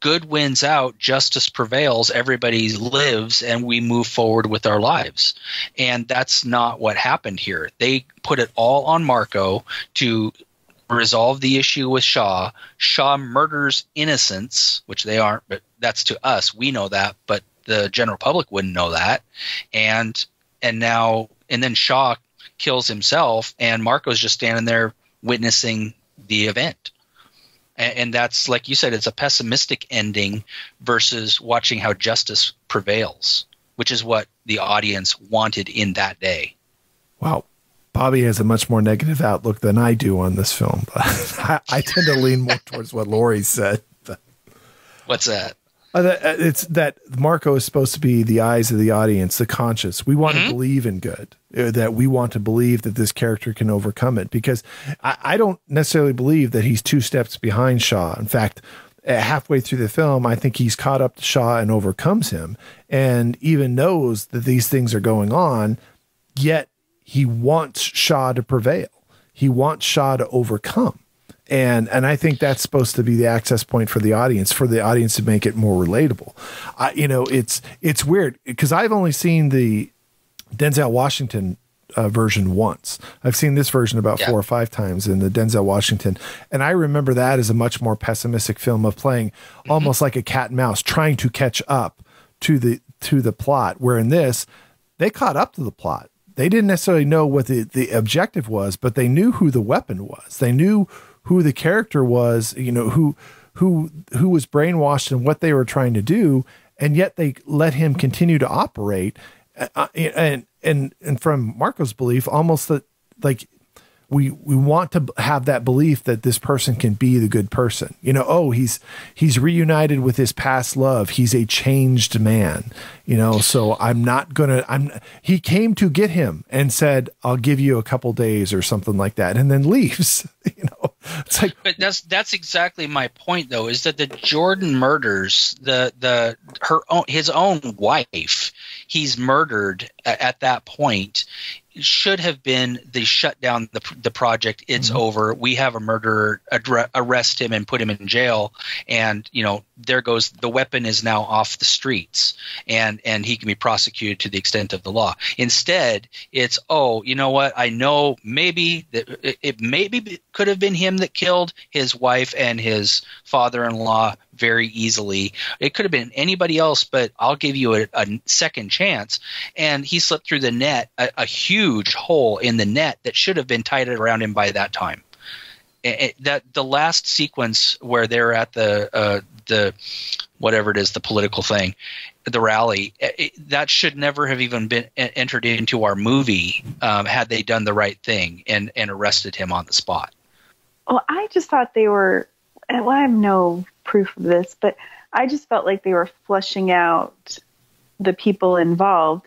good wins out, justice prevails, everybody lives, and we move forward with our lives. And that's not what happened here. They put it all on Marco to resolve the issue with Shaw. Shaw murders innocents, which they aren't, but that's to us. We know that, but the general public wouldn't know that. And then Shaw kills himself, and Marco's just standing there witnessing the event. And that's, like you said, it's a pessimistic ending versus watching how justice prevails, which is what the audience wanted in that day. Wow. Bobby has a much more negative outlook than I do on this film, but I tend to lean more towards what Lori said. What's that? It's that Marco is supposed to be the eyes of the audience, the conscience. We want to believe in good, that we want to believe that this character can overcome it, because I don't necessarily believe that he's two steps behind Shaw. In fact, halfway through the film, I think he's caught up to Shaw and overcomes him, and even knows that these things are going on, yet he wants Shaw to prevail. He wants Shaw to overcome. And I think that's supposed to be the access point for the audience to make it more relatable. It's weird because I've only seen the Denzel Washington version once. I've seen this version about 4 or 5 times in the Denzel Washington. And I remember that as a much more pessimistic film of playing almost like a cat and mouse, trying to catch up to the plot. Where in this, they caught up to the plot. They didn't necessarily know what the objective was, but they knew who the weapon was. They knew who the character was, you know, who was brainwashed and what they were trying to do. And yet they let him continue to operate. And from Marco's belief, almost that, like, we want to have that belief that this person can be the good person. You know, oh, he's reunited with his past love. He's a changed man, you know, so he came to get him and said, I'll give you a couple days or something like that. And then leaves, you know, it's like, but that's exactly my point though, is that the Jordan murders his own wife. He's murdered at that point should have been they shut down the project. It's over. We have a murderer. Arrest him and put him in jail. And, you know, there goes the weapon is now off the streets, and he can be prosecuted to the extent of the law. Instead, it's, oh, you know what? I know maybe that it maybe could have been him that killed his wife and his father-in-law very easily. It could have been anybody else, but I'll give you a second chance. And he slipped through the net, a huge hole in the net that should have been tied around him by that time. That the last sequence where they're at the whatever it is, the political thing, the rally, that should never have even been entered into our movie had they done the right thing and arrested him on the spot. Well, I just thought they were – well, I have no proof of this, but I just felt like they were fleshing out the people involved.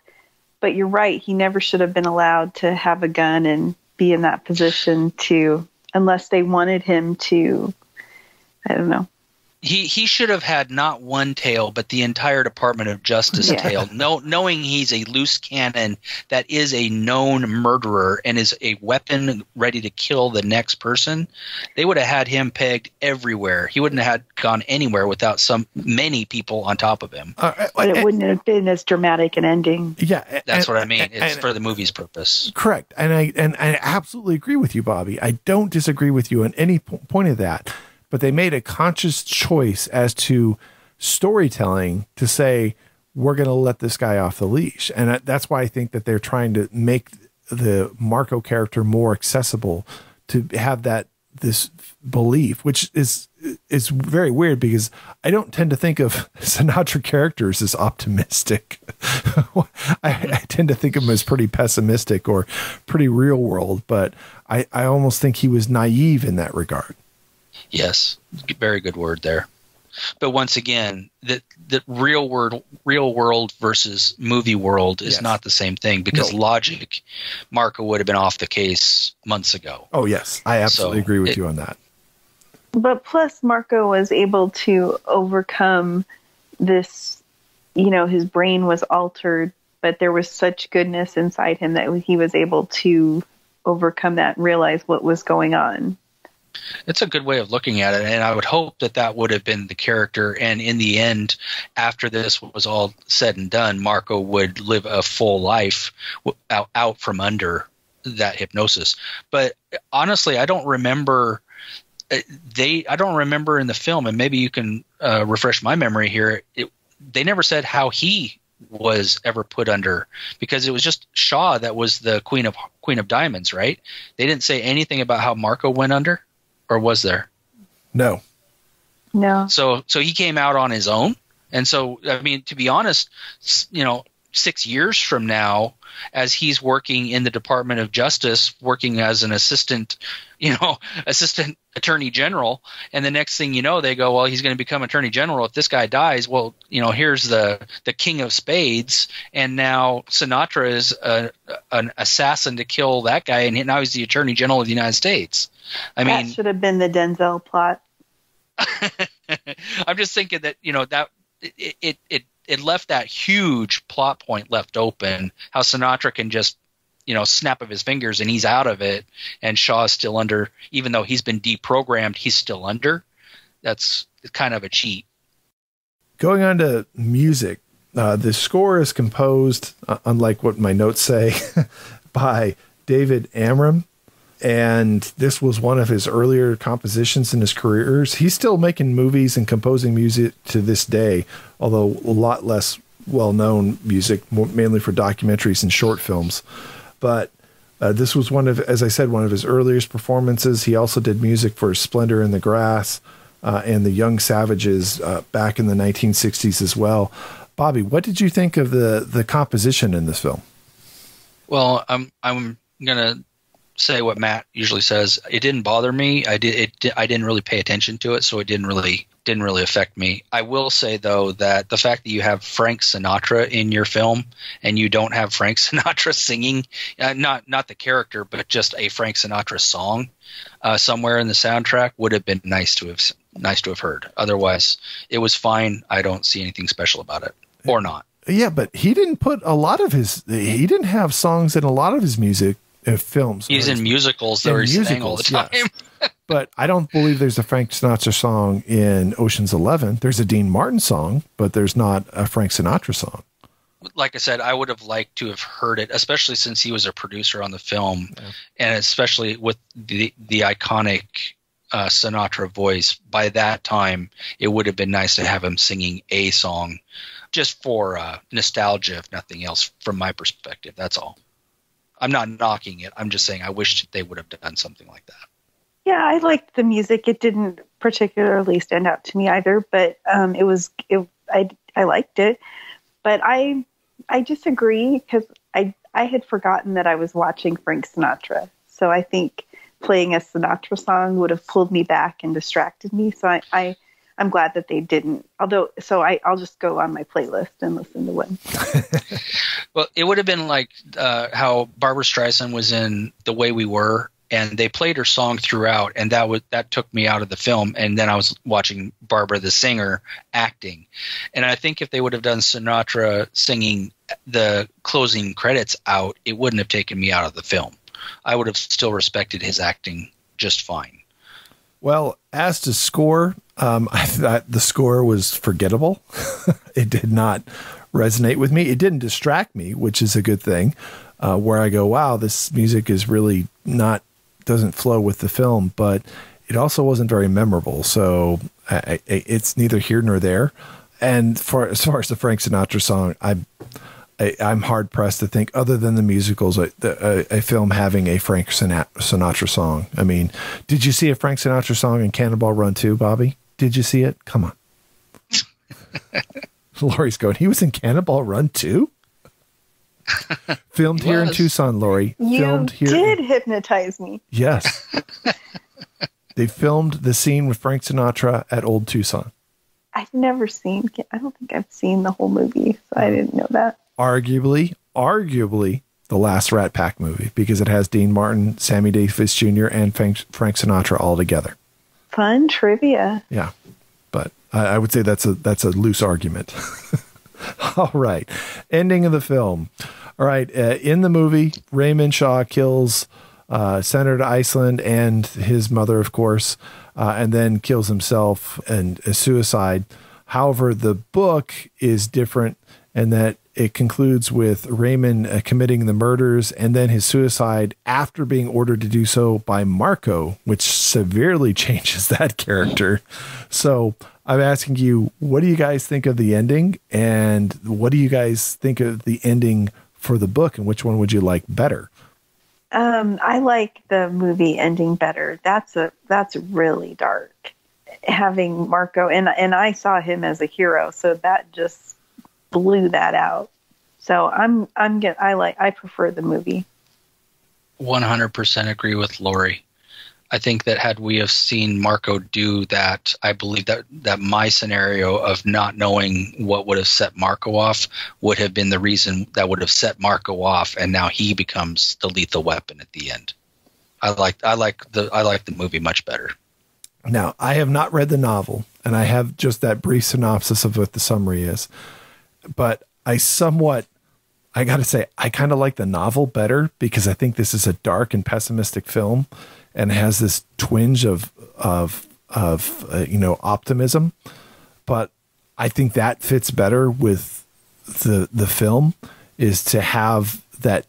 But you're right. He never should have been allowed to have a gun and be in that position to – unless they wanted him to, I don't know. He should have had not one tail, but the entire Department of Justice tail. Knowing he's a loose cannon that is a known murderer and is a weapon ready to kill the next person, they would have had him pegged everywhere. He wouldn't have gone anywhere without many people on top of him. But it wouldn't have been as dramatic an ending. Yeah, that's what I mean. It's for the movie's purpose. Correct, and I absolutely agree with you, Bobby. I don't disagree with you on any point of that. But they made a conscious choice as to storytelling to say, we're going to let this guy off the leash. And that's why I think that they're trying to make the Marco character more accessible, to have this belief, which is very weird because I don't tend to think of Sinatra characters as optimistic. I tend to think of him as pretty pessimistic or pretty real world, but I almost think he was naive in that regard. Yes, very good word there. But once again, the real world versus movie world is not the same thing, because logic, Marco would have been off the case months ago. Oh, yes. I absolutely agree with you on that. But plus Marco was able to overcome this, you know, his brain was altered, but there was such goodness inside him that he was able to overcome that and realize what was going on. It's a good way of looking at it, and I would hope that that would have been the character. And in the end, after this was all said and done, Marco would live a full life out from under that hypnosis. But honestly, I don't remember in the film, and maybe you can refresh my memory here. They never said how he was ever put under, because it was just Shaw that was the Queen of Diamonds, right? They didn't say anything about how Marco went under. Or was there? No. So he came out on his own. And so, I mean, to be honest, you know, 6 years from now, as he's working in the Department of Justice, working as an assistant attorney general, and the next thing you know, they go, well, he's going to become attorney general if this guy dies. Well, you know, here's the king of spades, and now Sinatra is an assassin to kill that guy, and now he's the attorney general of the United States. That should have been the Denzel plot. I'm just thinking that, you know, that it left that huge plot point left open, how Sinatra can just, you know, snap of his fingers and he's out of it, and Shaw's still under, even though he's been deprogrammed, he's still under. That's kind of a cheat. Going on to music, the score is composed, unlike what my notes say, by David Amram. And this was one of his earlier compositions in his careers. He's still making movies and composing music to this day, although a lot less well-known music, mainly for documentaries and short films. But this was one of, as I said, one of his earliest performances. He also did music for Splendor in the Grass and The Young Savages back in the 1960s as well. Bobby, what did you think of the composition in this film? Well, I'm going to say what Matt usually says. It didn't bother me. I didn't really pay attention to it, so it didn't really affect me. I will say though that the fact that you have Frank Sinatra in your film and you don't have Frank Sinatra singing, not the character, but just a Frank Sinatra song somewhere in the soundtrack, would have been nice to have heard. Otherwise, it was fine. I don't see anything special about it, or not. Yeah, but he didn't put a lot of his... He didn't have songs in a lot of his music, films. He's in musicals, though. He sang all the time. Yes. But I don't believe there's a Frank Sinatra song in Ocean's 11. There's a Dean Martin song, but there's not a Frank Sinatra song. Like I said, I would have liked to have heard it, especially since he was a producer on the film, yeah. And especially with the iconic Sinatra voice. By that time, it would have been nice to have him singing a song, just for nostalgia, if nothing else, from my perspective. That's all. I'm not knocking it. I'm just saying I wish they would have done something like that. Yeah, I liked the music. It didn't particularly stand out to me either, but I liked it. But I disagree because I had forgotten that I was watching Frank Sinatra. So I think playing a Sinatra song would have pulled me back and distracted me. So I'm glad that they didn't. Although, I'll just go on my playlist and listen to one. Well, it would have been like how Barbra Streisand was in The Way We Were, and they played her song throughout, and that took me out of the film. And then I was watching Barbra the singer acting. And I think if they would have done Sinatra singing the closing credits out, it wouldn't have taken me out of the film. I would have still respected his acting just fine. Well, as to score, I thought the score was forgettable. It did not resonate with me. It didn't distract me, which is a good thing, where I go, wow, this music is really doesn't flow with the film, but it also wasn't very memorable. So it's neither here nor there. And as far as the Frank Sinatra song, I'm hard pressed to think, other than the musicals, a film having a Frank Sinatra song. I mean, did you see a Frank Sinatra song in Cannonball Run 2, Bobby? Did you see it? Come on. Lori's going, he was in Cannonball Run 2? Filmed here in Tucson, Lori. You did hypnotize me. Yes. They filmed the scene with Frank Sinatra at Old Tucson. I don't think I've seen the whole movie, so I didn't know that. Arguably the last Rat Pack movie, because it has Dean Martin, Sammy Davis Jr., and Frank Sinatra all together. Fun trivia. Yeah, but I would say that's a loose argument. All right, ending of the film. All right, in the movie, Raymond Shaw kills Senator Iselin and his mother, of course, and then kills himself in a suicide. However, the book is different in that it concludes with Raymond committing the murders and then his suicide after being ordered to do so by Marco, which severely changes that character. So I'm asking you, what do you guys think of the ending? And what do you guys think of the ending for the book? And which one would you like better? I like the movie ending better. That's really dark, having Marco. And I saw him as a hero, so that just blew that out. So I prefer the movie. 100% agree with Lori. I think that had we have seen Marco do that, I believe that my scenario of not knowing what would have set Marco off would have been the reason that would have set Marco off, and now he becomes the lethal weapon at the end. I like the movie much better. Now, I have not read the novel, and I have just that brief synopsis of what the summary is, but I got to say, I kind of like the novel better, because I think this is a dark and pessimistic film, and has this twinge of you know, optimism. But I think that fits better with the film, is to have that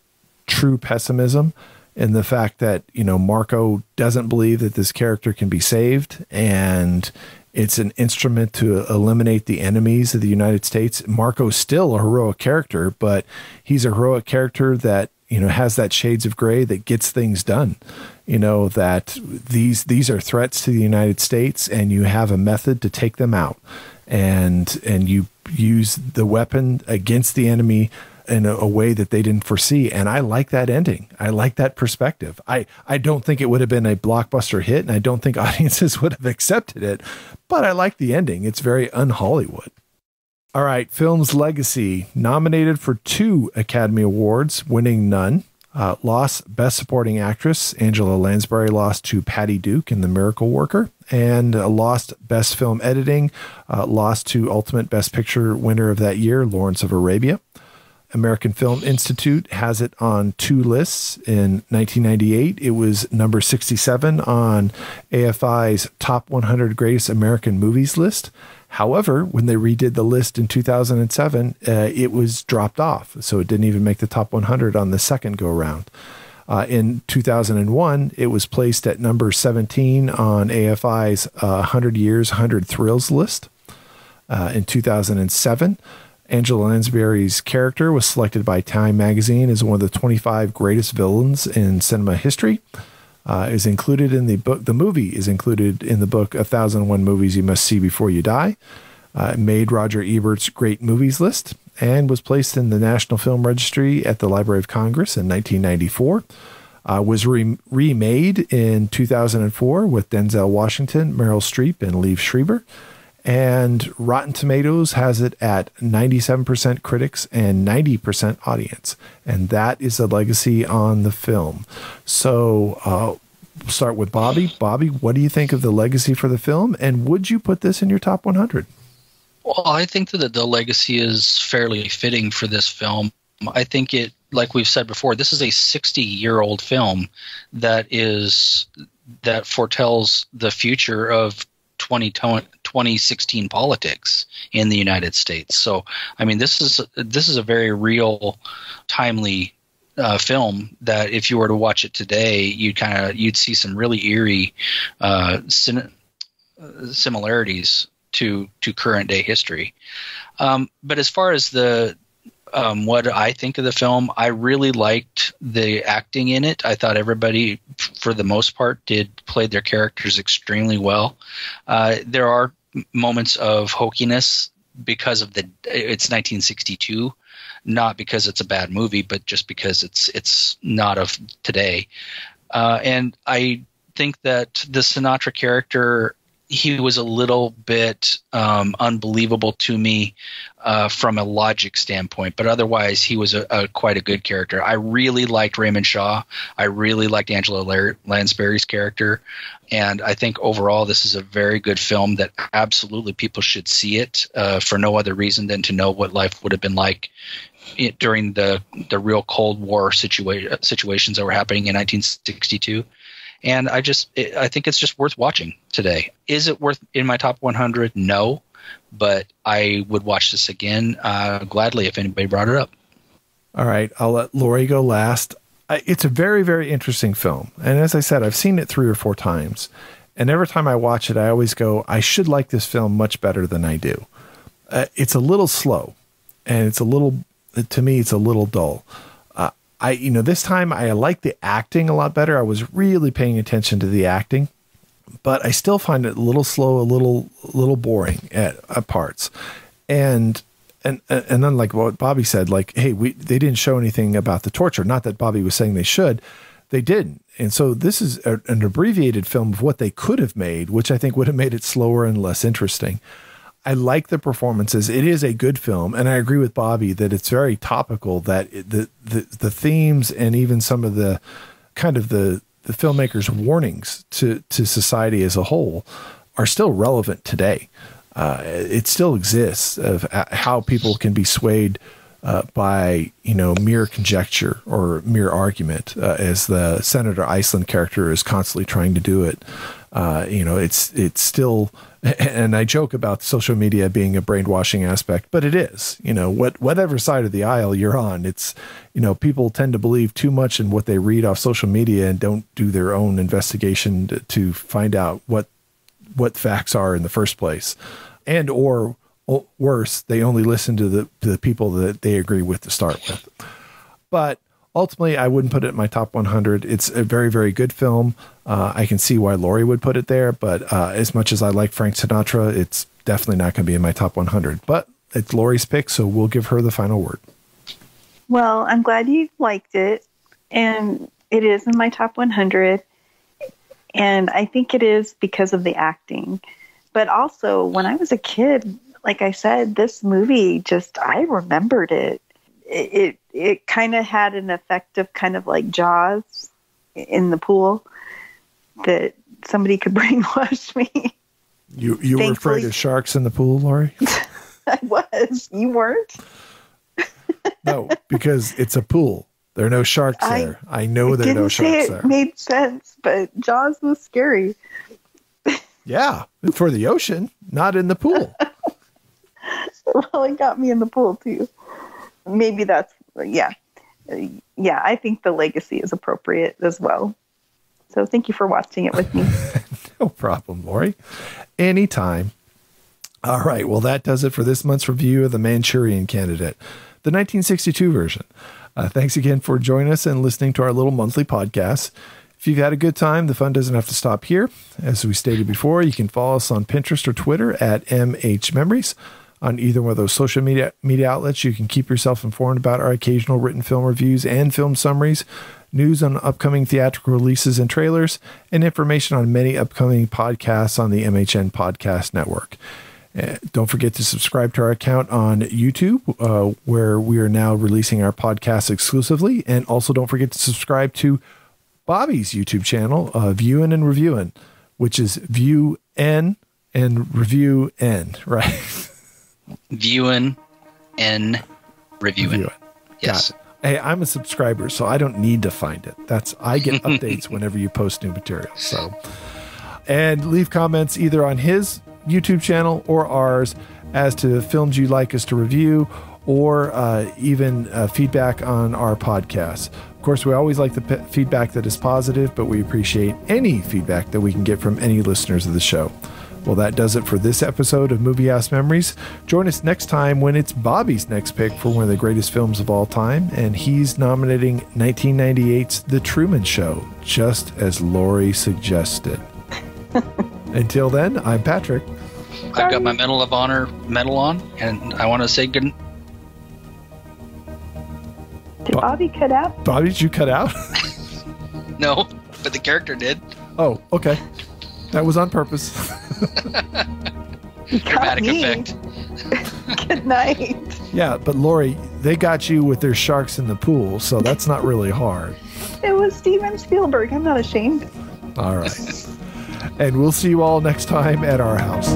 true pessimism and the fact that, you know, Marco doesn't believe that this character can be saved, and it's an instrument to eliminate the enemies of the United States. Marco's still a heroic character, but he's a heroic character that, you know, has that shades of gray, that gets things done, you know, that these are threats to the United States, and you have a method to take them out, and you use the weapon against the enemy in a way that they didn't foresee. And I like that ending. I like that perspective. I don't think it would have been a blockbuster hit, and I don't think audiences would have accepted it, but I like the ending. It's very un-Hollywood. All right, film's legacy, nominated for 2 Academy Awards, winning none. lost Best Supporting Actress. Angela Lansbury lost to Patty Duke in The Miracle Worker, and lost Best Film Editing, lost to Ultimate Best Picture winner of that year, Lawrence of Arabia. American Film Institute has it on two lists. In 1998, it was number 67 on AFI's Top 100 Greatest American Movies list. However, when they redid the list in 2007, it was dropped off. So it didn't even make the top 100 on the second go round. In 2001, it was placed at number 17 on AFI's 100 Years, 100 Thrills list. In 2007, Angela Lansbury's character was selected by Time magazine as one of the 25 greatest villains in cinema history. Is included in the book. The movie is included in the book 1001 Movies You Must See Before You Die. Made Roger Ebert's Great Movies list and was placed in the National Film Registry at the Library of Congress in 1994. Was remade in 2004 with Denzel Washington, Meryl Streep, and Liev Schreiber. And Rotten Tomatoes has it at 97% critics and 90% audience. And that is a legacy on the film. So start with Bobby. Bobby, what do you think of the legacy for the film? And would you put this in your top 100? Well, I think that the legacy is fairly fitting for this film. I think it, like we've said before, this is a 60-year-old film that foretells the future of 2016 politics in the United States. So, I mean, this is a very real, timely film that if you were to watch it today, you'd see some really eerie similarities to current day history. But as far as the what I think of the film, I really liked the acting in it. I thought everybody, for the most part, played their characters extremely well. There are moments of hokiness because of it's 1962, not because it's a bad movie, but just because it's not of today. And I think that the Sinatra character, he was a little bit unbelievable to me from a logic standpoint, but otherwise he was quite a good character. I really liked Raymond Shaw. I really liked Angela Lansbury's character, and I think overall this is a very good film that absolutely people should see it for no other reason than to know what life would have been like during the real Cold War situations that were happening in 1962. And I think it's just worth watching today. Is it worth in my top 100? No, but I would watch this again gladly if anybody brought it up. All right, I'll let Lori go last. It's a very, very interesting film. And as I said, I've seen it 3 or 4 times. And every time I watch it, I always go, I should like this film much better than I do. It's a little slow, and to me, it's a little dull. This time I liked the acting a lot better. I was really paying attention to the acting, but I still find it a little slow, a little boring at parts. And then, like what Bobby said, like, hey, they didn't show anything about the torture. Not that Bobby was saying they should, they didn't. And so this is an abbreviated film of what they could have made, which I think would have made it slower and less interesting. I like the performances. It is a good film. And I agree with Bobby that it's very topical, that the themes and even some of the kind of the filmmakers' warnings to society as a whole are still relevant today. It still exists of how people can be swayed by, mere conjecture or mere argument, as the Senator Iselin character is constantly trying to do it. It's still, and I joke about social media being a brainwashing aspect, but it is, whatever side of the aisle you're on, it's, people tend to believe too much in what they read off social media and don't do their own investigation to find out what facts are in the first place. And, or worse, they only listen to the people that they agree with to start with. But ultimately, I wouldn't put it in my top 100. It's a very, very good film. I can see why Lori would put it there, but as much as I like Frank Sinatra, it's definitely not going to be in my top 100. But it's Lori's pick, so we'll give her the final word. Well, I'm glad you liked it, and it is in my top 100, and I think it is because of the acting. But also, when I was a kid, like I said, this movie, I remembered it. it kind of had an effect of kind of like Jaws in the pool, that somebody could brainwash me. You were afraid of sharks in the pool, Lori? I was. You weren't? No, because it's a pool. There are no sharks there. I know there are no sharks there. It made sense, but Jaws was scary. Yeah, for the ocean, not in the pool. Well, it got me in the pool, too. Maybe that's, yeah. Yeah, I think the legacy is appropriate as well. So thank you for watching it with me. No problem, Lori. Anytime. All right. Well, that does it for this month's review of The Manchurian Candidate, the 1962 version. Thanks again for joining us and listening to our little monthly podcast. If you've had a good time, the fun doesn't have to stop here. As we stated before, you can follow us on Pinterest or Twitter at MHMemories. On either one of those social media outlets, you can keep yourself informed about our occasional written film reviews and film summaries, news on upcoming theatrical releases and trailers, and information on many upcoming podcasts on the MHM Podcast Network. Don't forget to subscribe to our account on YouTube, where we are now releasing our podcasts exclusively. And also don't forget to subscribe to Bobby's YouTube channel, Viewing and Reviewing, which is View N and Review N, right? Viewing and Reviewing. Yes. Hey, I'm a subscriber, so I don't need to find it. I get updates whenever you post new material. So, and leave comments either on his YouTube channel or ours as to films you'd like us to review, or even feedback on our podcast. Of course, we always like the feedback that is positive, but we appreciate any feedback that we can get from any listeners of the show. Well, that does it for this episode of Movie House Memories. Join us next time when it's Bobby's next pick for one of the greatest films of all time, and he's nominating 1998's The Truman Show, just as Lori suggested. Until then, I'm Patrick. I've got my Medal of Honor medal on, and I want to say good. Did Bobby cut out? Bobby, did you cut out? No, but the character did. Oh, okay. That was on purpose. Dramatic effect. Good night. Yeah, but Lori, they got you with their sharks in the pool, so that's not really hard. It was Steven Spielberg. I'm not ashamed. All right. And we'll see you all next time at our house.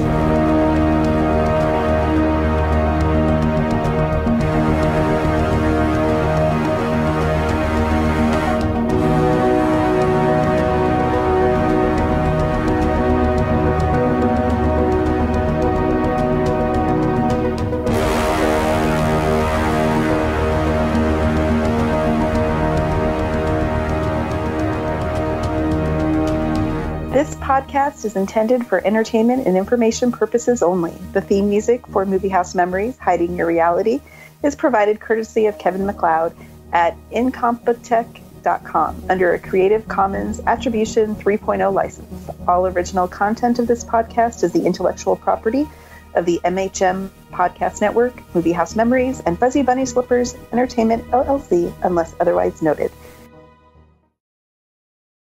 Podcast is intended for entertainment and information purposes only. The theme music for Movie House Memories, Hiding Your Reality, is provided courtesy of Kevin MacLeod at incompetech.com under a Creative Commons Attribution 3.0 license. All original content of this podcast is the intellectual property of the MHM Podcast Network, Movie House Memories, and Fuzzy Bunny Slippers Entertainment, LLC, unless otherwise noted.